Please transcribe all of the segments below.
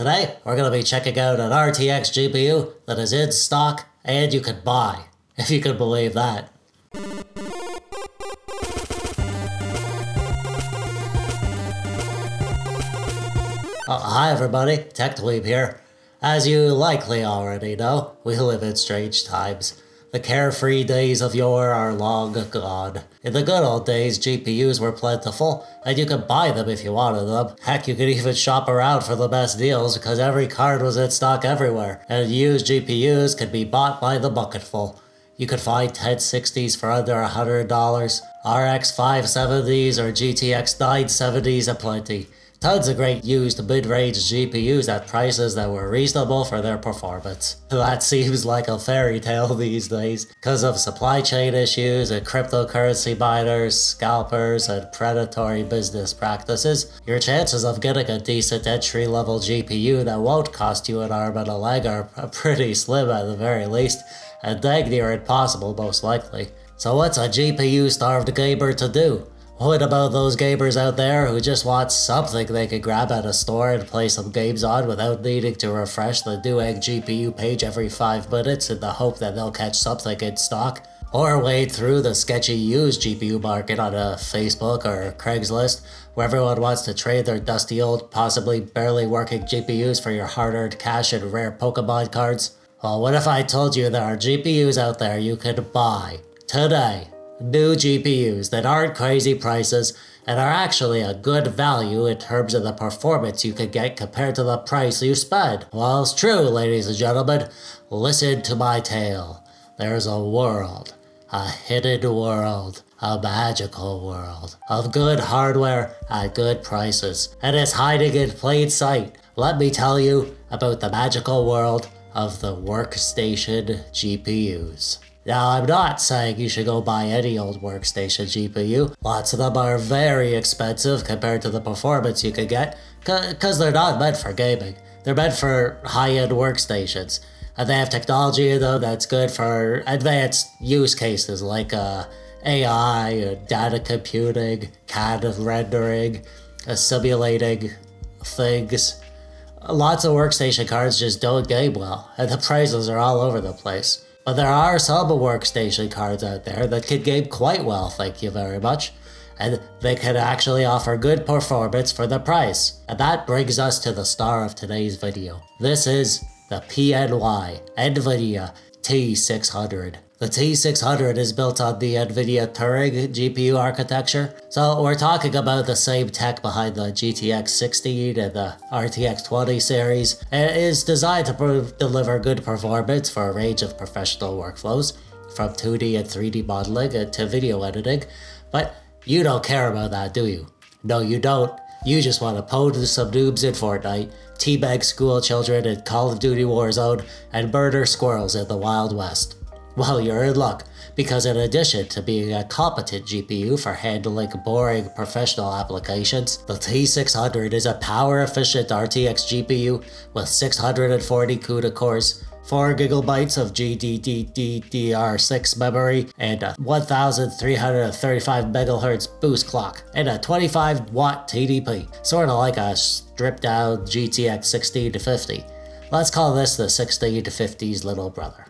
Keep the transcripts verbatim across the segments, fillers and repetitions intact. Today, we're going to be checking out an R T X G P U that is in stock and you can buy, if you can believe that. Uh, hi everybody, TechDweeb here. As you likely already know, we live in strange times. The carefree days of yore are long gone. In the good old days, G P Us were plentiful, and you could buy them if you wanted them. Heck, you could even shop around for the best deals because every card was in stock everywhere, and used G P Us could be bought by the bucketful. You could find ten sixties for under one hundred dollars, R X five seventies or G T X nine seventies aplenty. Tons of great used mid-range G P Us at prices that were reasonable for their performance. That seems like a fairy tale these days, because of supply chain issues and cryptocurrency miners, scalpers, and predatory business practices. Your chances of getting a decent entry-level G P U that won't cost you an arm and a leg are pretty slim at the very least, and dang near impossible most likely. So what's a G P U-starved gamer to do? What about those gamers out there who just want something they can grab at a store and play some games on without needing to refresh the Newegg G P U page every five minutes in the hope that they'll catch something in stock? Or wade through the sketchy used G P U market on a Facebook or Craigslist where everyone wants to trade their dusty old, possibly barely working G P Us for your hard-earned cash and rare Pokemon cards? Well, what if I told you there are G P Us out there you could buy today? New G P Us that aren't crazy prices and are actually a good value in terms of the performance you can get compared to the price you spend. Well, it's true, ladies and gentlemen. Listen to my tale. There's a world, a hidden world, a magical world, of good hardware at good prices, and it's hiding in plain sight. Let me tell you about the magical world of the workstation G P Us. Now, I'm not saying you should go buy any old workstation G P U. Lots of them are very expensive compared to the performance you can get, because they're not meant for gaming. They're meant for high-end workstations, and they have technology in them that's good for advanced use cases like uh, A I, data computing, C A D rendering, uh, simulating things. Lots of workstation cards just don't game well, and the prices are all over the place. But there are some workstation cards out there that can game quite well, thank you very much, and they can actually offer good performance for the price. And that brings us to the star of today's video. This is the P N Y NVIDIA T six hundred. The T six hundred is built on the NVIDIA Turing G P U architecture, so we're talking about the same tech behind the G T X sixteen and the R T X twenty series, and it is designed to prove, deliver good performance for a range of professional workflows, from two D and three D modeling to video editing, but you don't care about that, do you? No, you don't. You just want to pwn some noobs in Fortnite, teabag school children in Call of Duty Warzone, and murder squirrels in the Wild West. Well, you're in luck, because in addition to being a competent G P U for handling boring professional applications, the T six hundred is a power-efficient R T X G P U with six hundred forty CUDA cores, four gigabytes of G D D R six memory, and a one thousand three hundred thirty-five megahertz boost clock, and a twenty-five watt T D P, sort of like a stripped-down G T X sixteen fifty. Let's call this the sixteen fifty's little brother.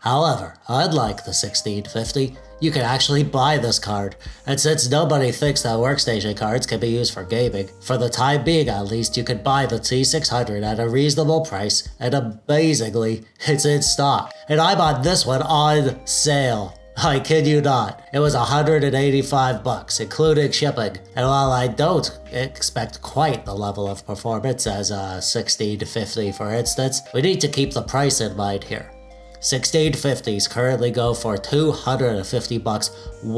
However, unlike the sixteen fifty, you can actually buy this card, and since nobody thinks that workstation cards can be used for gaming, for the time being at least you can buy the T six hundred at a reasonable price, and amazingly, it's in stock. And I bought this one on sale. I kid you not, it was one hundred eighty-five bucks, including shipping, and while I don't expect quite the level of performance as a sixteen fifty for instance, we need to keep the price in mind here. sixteen fifties currently go for two hundred fifty bucks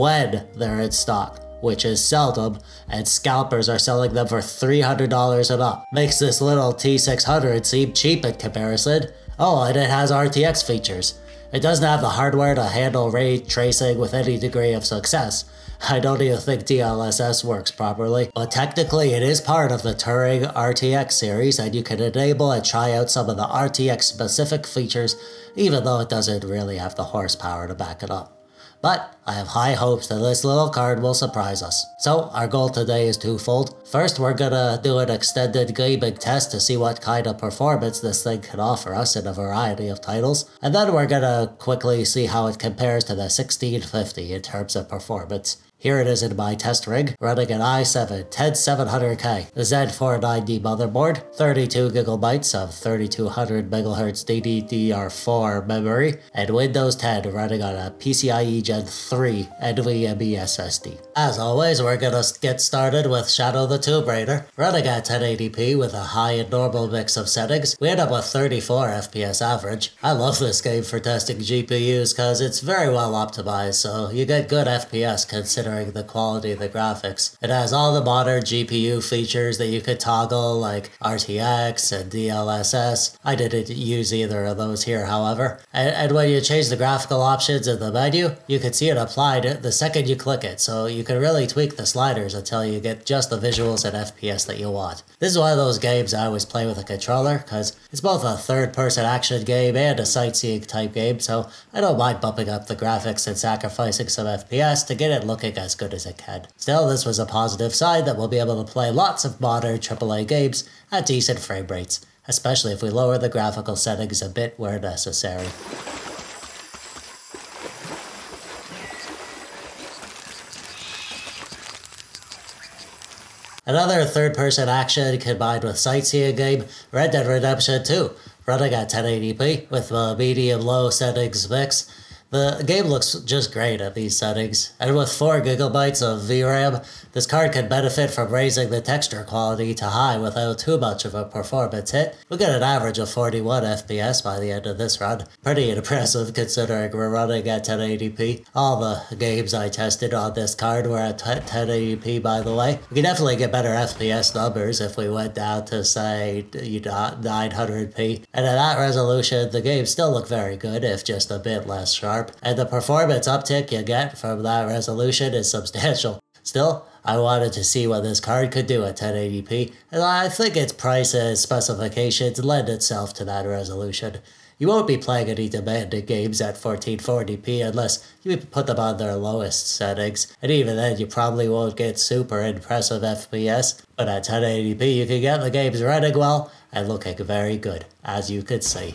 when they're in stock, which is seldom, and scalpers are selling them for three hundred dollars and up. Makes this little T six hundred seem cheap in comparison. Oh, and it has R T X features. It doesn't have the hardware to handle ray tracing with any degree of success. I don't even think D L S S works properly, but technically it is part of the Turing R T X series, and you can enable and try out some of the R T X specific features even though it doesn't really have the horsepower to back it up. but I have high hopes that this little card will surprise us. So our goal today is twofold. First, we're gonna do an extended gaming test to see what kind of performance this thing can offer us in a variety of titles, and then we're gonna quickly see how it compares to the sixteen fifty in terms of performance. Here it is in my test rig, running an i seven ten seven hundred K, Z four ninety motherboard, thirty-two gigabytes of thirty-two hundred megahertz D D D R four memory, and Windows ten running on a P C I E Gen three NVMe S S D. As always, we're gonna get started with Shadow of the Tomb Raider. Running at ten eighty p with a high and normal mix of settings, we end up with thirty-four F P S average. I love this game for testing G P Us cause it's very well optimized, so you get good F P S considering the quality of the graphics. It has all the modern G P U features that you could toggle, like R T X and D L S S. I didn't use either of those here, however. And, and when you change the graphical options in the menu, you can see it applied the second you click it, so you can really tweak the sliders until you get just the visuals and F P S that you want. This is one of those games I always play with a controller, because it's both a third-person action game and a sightseeing type game, so I don't mind bumping up the graphics and sacrificing some F P S to get it looking as good as it can. Still, this was a positive sign that we'll be able to play lots of modern triple A games at decent frame rates, especially if we lower the graphical settings a bit where necessary. Another third-person action combined with sightseeing game, Red Dead Redemption two, running at ten eighty p with a medium-low settings mix. The game looks just great at these settings, and with four gigabytes of V RAM, this card can benefit from raising the texture quality to high without too much of a performance hit. We get an average of forty-one F P S by the end of this run. Pretty impressive considering we're running at ten eighty p. All the games I tested on this card were at ten eighty p, by the way. We can definitely get better F P S numbers if we went down to, say, you know, nine hundred p, and at that resolution the games still look very good, if just a bit less sharp. And the performance uptick you get from that resolution is substantial. Still, I wanted to see what this card could do at ten eighty p, and I think its price and specifications lend itself to that resolution. You won't be playing any demanding games at fourteen forty p unless you put them on their lowest settings, and even then you probably won't get super impressive F P S, but at ten eighty p you can get the games running well and looking very good, as you could see.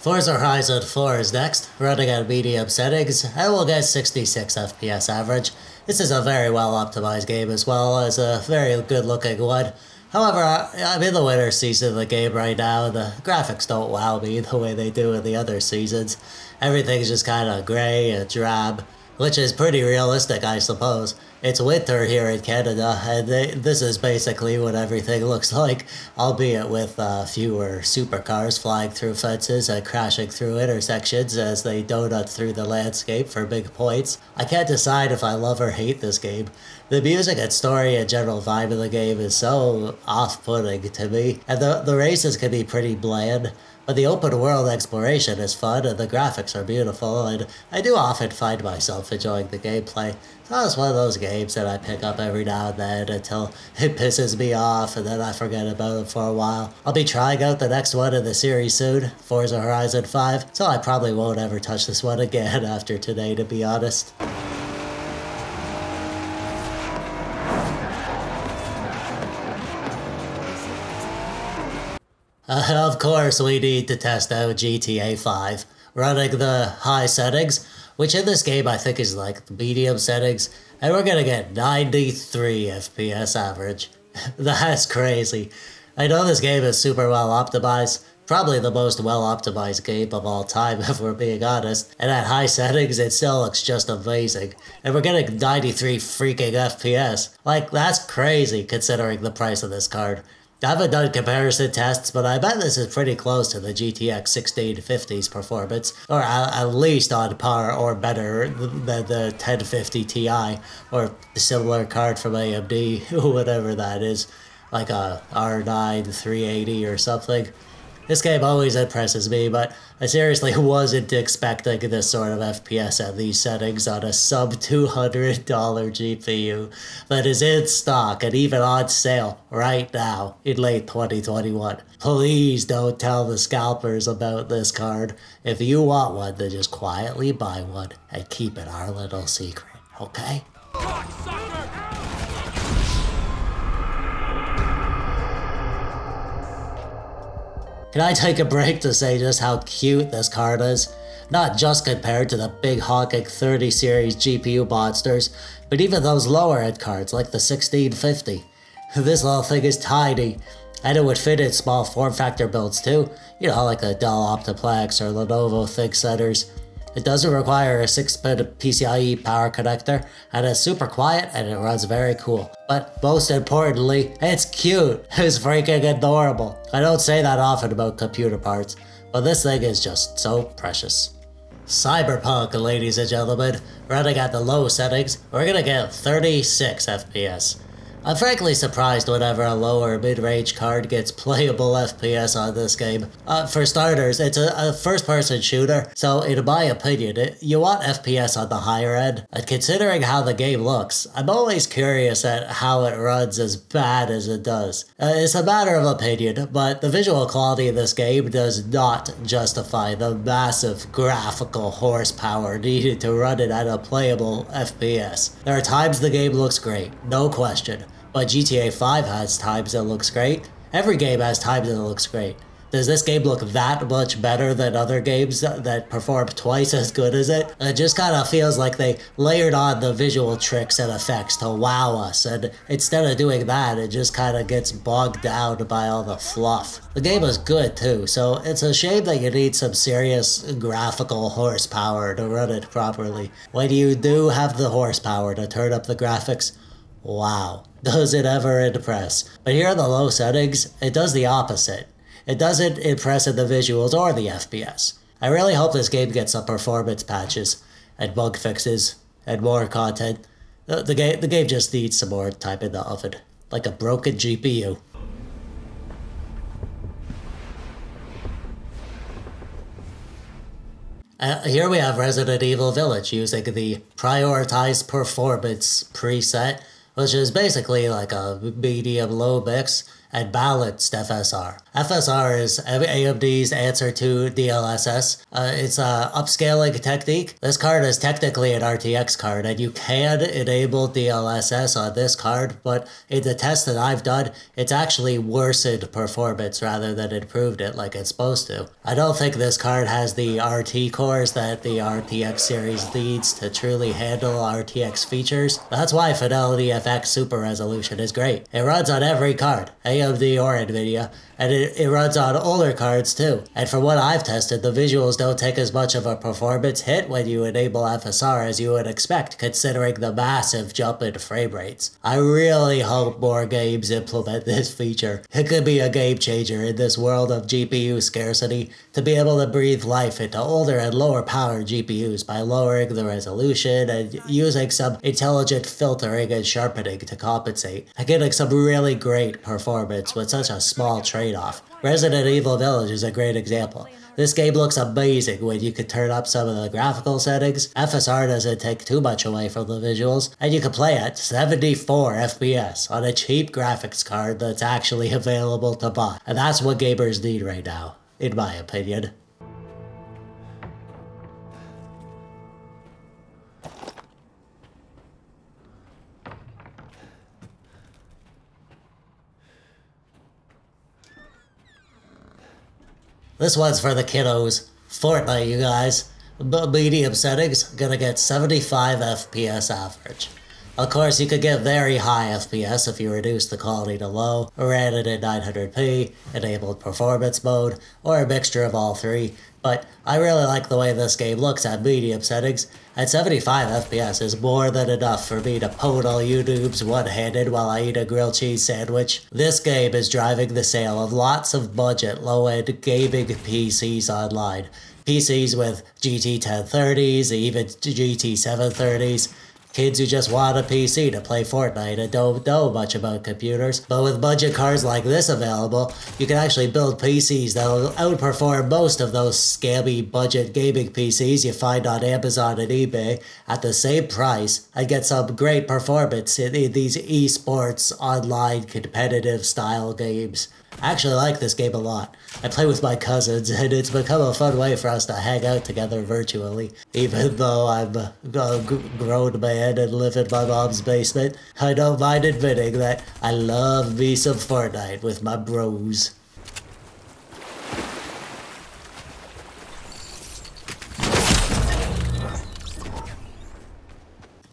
Forza Horizon four is next, running at medium settings, and we'll get sixty-six F P S average. This is a very well optimized game as well as a very good looking one. However, I'm in the winter season of the game right now, and the graphics don't wow me the way they do in the other seasons. Everything's just kinda grey and drab, which is pretty realistic, I suppose. It's winter here in Canada, and they, this is basically what everything looks like, albeit with uh, fewer supercars flying through fences and crashing through intersections as they donut through the landscape for big points. I can't decide if I love or hate this game. The music and story and general vibe of the game is so off-putting to me, and the, the races can be pretty bland. But the open world exploration is fun and the graphics are beautiful, and I do often find myself enjoying the gameplay. So it's one of those games that I pick up every now and then until it pisses me off and then I forget about it for a while. I'll be trying out the next one in the series soon, Forza Horizon five, so I probably won't ever touch this one again after today, to be honest. Uh, and of course, we need to test out G T A five, running the high settings, which in this game I think is like the medium settings, and we're gonna get ninety-three F P S average. That's crazy. I know this game is super well optimized, probably the most well optimized game of all time if we're being honest, and at high settings it still looks just amazing, and we're getting ninety-three freaking F P S. Like, that's crazy considering the price of this card. I haven't done comparison tests, but I bet this is pretty close to the G T X sixteen fifty's performance, or at least on par or better than the ten fifty T I, or a similar card from A M D, whatever that is, like a R nine three eighty or something. This game always impresses me, but I seriously wasn't expecting this sort of F P S at these settings on a sub two hundred dollar G P U that is in stock and even on sale right now in late twenty twenty-one. Please don't tell the scalpers about this card. If you want one, then just quietly buy one and keep it our little secret, okay? Can I take a break to say just how cute this card is? Not just compared to the big honking thirty series G P U monsters, but even those lower end cards like the sixteen fifty. This little thing is tiny, and it would fit in small form factor builds too, you know, like the Dell Optiplex or Lenovo ThinkCenters. It doesn't require a six pin P C I E power connector, and it's super quiet and it runs very cool. But most importantly, it's cute! It's freaking adorable! I don't say that often about computer parts, but this thing is just so precious. Cyberpunk, ladies and gentlemen, running at the low settings, we're gonna get thirty-six F P S. I'm frankly surprised whenever a lower mid-range card gets playable F P S on this game. Uh, for starters, it's a, a first-person shooter, so in my opinion, it, you want F P S on the higher end. And considering how the game looks, I'm always curious at how it runs as bad as it does. Uh, it's a matter of opinion, but the visual quality of this game does not justify the massive graphical horsepower needed to run it at a playable F P S. There are times the game looks great, no question. But G T A five has times that looks great. Every game has times that looks great. Does this game look that much better than other games that perform twice as good as it? It just kind of feels like they layered on the visual tricks and effects to wow us, and instead of doing that, it just kind of gets bogged down by all the fluff. The game is good too, so it's a shame that you need some serious graphical horsepower to run it properly. When you do have the horsepower to turn up the graphics, wow, does it ever impress. But here in the low settings, it does the opposite. It doesn't impress in the visuals or the F P S. I really hope this game gets some performance patches, and bug fixes, and more content. The, the, game, the game just needs some more time in the oven, like a broken G P U. Uh, here we have Resident Evil Village using the prioritized performance preset, which is basically like a medium-low mix and balanced F S R. F S R is A M D's answer to D L S S. Uh, it's an upscaling technique. This card is technically an R T X card, and you can enable D L S S on this card, but in the test that I've done, it's actually worsened performance rather than improved it like it's supposed to. I don't think this card has the R T cores that the R T X series needs to truly handle R T X features. That's why FidelityFX Super Resolution is great. It runs on every card, A M D or NVIDIA, and it, it runs on older cards too. And from what I've tested, the visuals don't take as much of a performance hit when you enable F S R as you would expect, considering the massive jump in frame rates. I really hope more games implement this feature. It could be a game changer in this world of G P U scarcity to be able to breathe life into older and lower power G P Us by lowering the resolution and using some intelligent filtering and sharpening to compensate, and getting some really great performance with such a small trade off. Resident Evil Village is a great example. This game looks amazing when you can turn up some of the graphical settings, F S R doesn't take too much away from the visuals, and you can play at seventy-four F P S on a cheap graphics card that's actually available to buy. And that's what gamers need right now, in my opinion. This one's for the kiddos. Fortnite, you guys. B medium settings, gonna get seventy-five F P S average. Of course, you could get very high F P S if you reduce the quality to low, ran it in nine hundred p, enabled performance mode, or a mixture of all three. But I really like the way this game looks at medium settings, and seventy-five F P S is more than enough for me to pwn all you noobs one-handed while I eat a grilled cheese sandwich. This game is driving the sale of lots of budget low-end gaming P Cs online. P Cs with G T ten thirties, even G T seven thirties. Kids who just want a P C to play Fortnite and don't know much about computers, but with budget cards like this available, you can actually build P Cs that will outperform most of those scammy budget gaming P Cs you find on Amazon and eBay at the same price and get some great performance in, in these esports online competitive style games. I actually like this game a lot. I play with my cousins, and it's become a fun way for us to hang out together virtually. Even though I'm a grown man and live in my mom's basement, I don't mind admitting that I love me some Fortnite with my bros.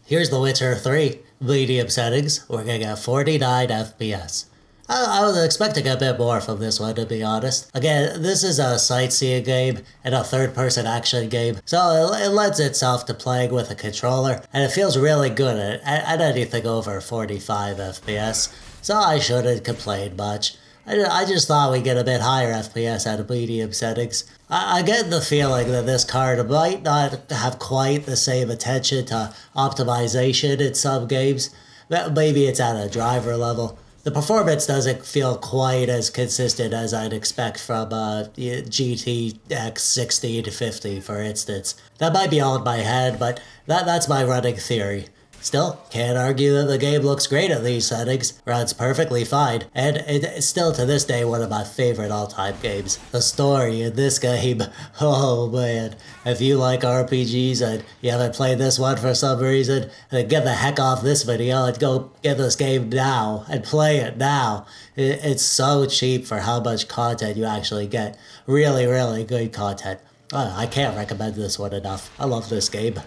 Here's The Witcher three. Medium settings, working at forty-nine F P S. I was expecting a bit more from this one, to be honest. Again, this is a sightseeing game and a third-person action game, so it lends itself to playing with a controller, and it feels really good at, at anything over forty-five F P S, so I shouldn't complain much. I just thought we'd get a bit higher F P S at medium settings. I get the feeling that this card might not have quite the same attention to optimization in some games. Maybe it's at a driver level. The performance doesn't feel quite as consistent as I'd expect from a G T X sixteen fifty, for instance. That might be all in my head, but that, that's my running theory. Still, can't argue that the game looks great at these settings, runs perfectly fine, and it's still to this day one of my favorite all-time games. The story in this game, oh man. If you like R P Gs and you haven't played this one for some reason, then get the heck off this video and go get this game now, and play it now. It's so cheap for how much content you actually get. Really, really good content. Oh, I can't recommend this one enough. I love this game.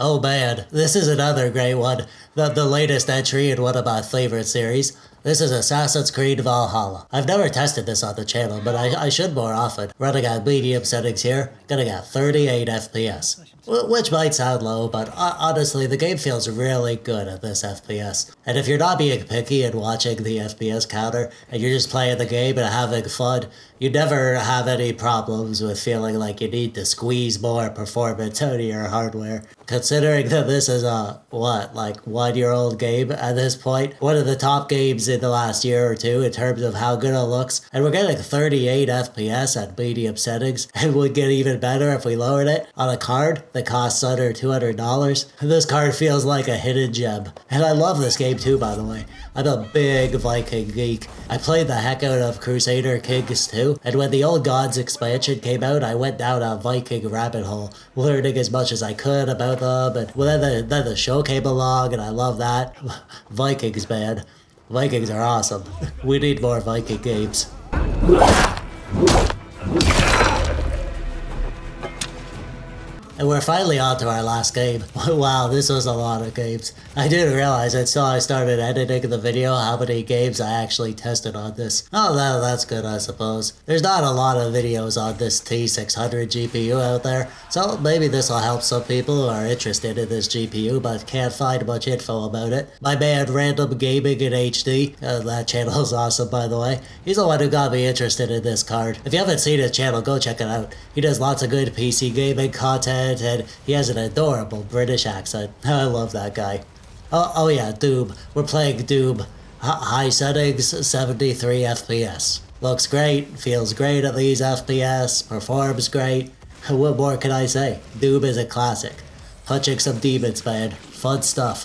Oh man, this is another great one, the, the latest entry in one of my favorite series. This is Assassin's Creed Valhalla. I've never tested this on the channel, but I, I should more often. Running at medium settings here, gonna get thirty-eight F P S. Which might sound low, but uh, honestly, the game feels really good at this F P S. And if you're not being picky and watching the F P S counter, and you're just playing the game and having fun, you never have any problems with feeling like you need to squeeze more performance out of your hardware. Considering that this is a, what, like one-year-old game at this point, one of the top games in the last year or two in terms of how good it looks, and we're getting thirty-eight F P S at medium settings, and would get even better if we lowered it on a card that costs under two hundred dollars. This card feels like a hidden gem, and I love this game too, by the way. I'm a big Viking geek. I played the heck out of Crusader Kings two, and when the Old Gods expansion came out, I went down a Viking rabbit hole, learning as much as I could about them, and well, then, the, then the show came along, and I love that. Vikings, man. Vikings are awesome. We need more Viking games. And we're finally on to our last game. Wow, this was a lot of games. I didn't realize until I started editing the video how many games I actually tested on this. Oh, that, that's good, I suppose. There's not a lot of videos on this T six hundred G P U out there, so maybe this will help some people who are interested in this G P U but can't find much info about it. My man, Random Gaming in H D, uh, that channel is awesome, by the way. He's the one who got me interested in this card. If you haven't seen his channel, go check it out. He does lots of good P C gaming content, and he has an adorable British accent. I love that guy. Oh, oh yeah, Doom. We're playing Doom. H high settings, seventy-three F P S. Looks great, feels great at these F P S, performs great. What more can I say? Doom is a classic. Punching some demons, man. Fun stuff.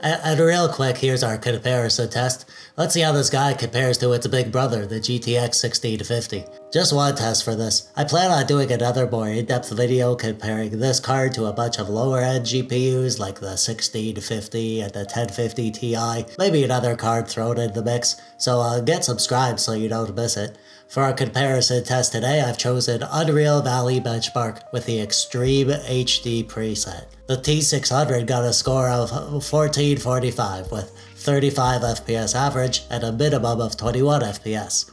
And real quick, here's our comparison test. Let's see how this guy compares to its big brother, the G T X sixteen fifty. Just one test for this. I plan on doing another more in-depth video comparing this card to a bunch of lower-end G P Us like the sixteen fifty and the ten fifty T I, maybe another card thrown in the mix, so uh, get subscribed so you don't miss it. For our comparison test today, I've chosen Unreal Valley Benchmark with the Extreme H D preset. The T six hundred got a score of fourteen forty-five with thirty-five F P S average and a minimum of twenty-one F P S.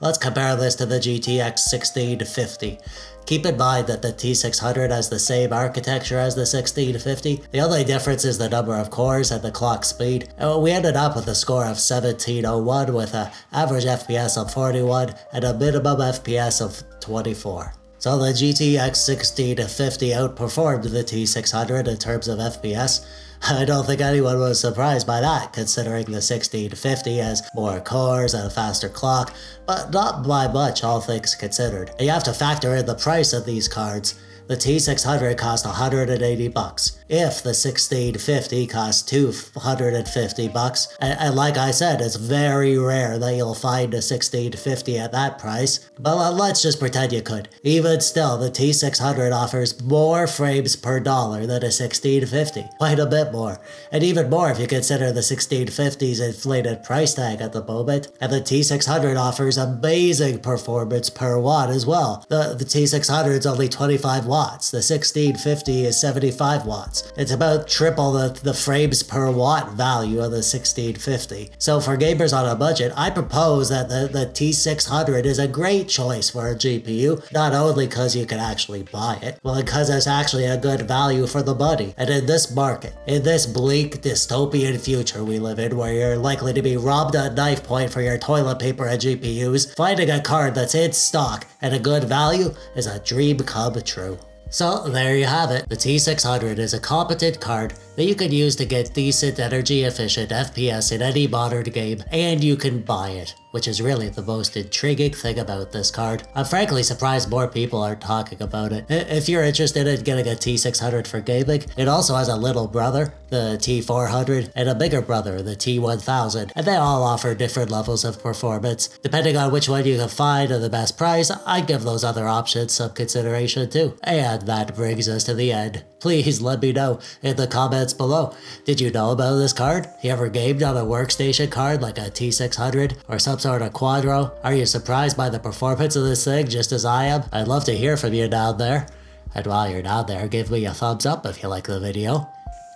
Let's compare this to the G T X sixteen fifty. Keep in mind that the T six hundred has the same architecture as the sixteen fifty, the only difference is the number of cores and the clock speed, and we ended up with a score of seventeen oh one with an average F P S of forty-one and a minimum F P S of twenty-four. So the G T X sixteen fifty outperformed the T six hundred in terms of F P S. I don't think anyone was surprised by that, considering the sixteen fifty has more cores and a faster clock, but not by much all things considered. And you have to factor in the price of these cards. The T six hundred cost one hundred eighty bucks, if the sixteen fifty costs two hundred fifty bucks, and, and like I said, it's very rare that you'll find a sixteen fifty at that price, but let's just pretend you could. Even still, the T six hundred offers more frames per dollar than a sixteen fifty, quite a bit more, and even more if you consider the sixteen fifty's inflated price tag at the moment, and the T six hundred offers amazing performance per watt as well. The, the T six hundred's only twenty-five watts. The sixteen fifty is seventy-five watts. It's about triple the, the frames per watt value of the sixteen fifty. So for gamers on a budget, I propose that the, the T six hundred is a great choice for a G P U, not only because you can actually buy it, but because it's actually a good value for the money. And in this market, in this bleak dystopian future we live in, where you're likely to be robbed at knife point for your toilet paper and G P Us, finding a card that's in stock and a good value is a dream come true. So there you have it, the T six hundred is a competent card that you can use to get decent energy efficient F P S in any modern game, and you can buy it, which is really the most intriguing thing about this card. I'm frankly surprised more people aren't talking about it. If you're interested in getting a T six hundred for gaming, it also has a little brother, the T four hundred, and a bigger brother, the T one thousand, and they all offer different levels of performance. Depending on which one you can find at the best price, I give those other options some consideration too. And that brings us to the end. Please let me know in the comments below. Did you know about this card? You ever gamed on a workstation card like a T six hundred or some sort of Quadro? Are you surprised by the performance of this thing just as I am? I'd love to hear from you down there. And while you're down there, give me a thumbs up if you like the video,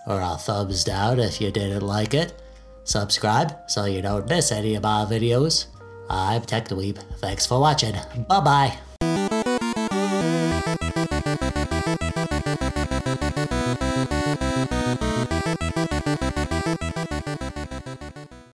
or a thumbs down if you didn't like it. Subscribe so you don't miss any of my videos. I'm TechDweeb. Thanks for watching. Bye bye.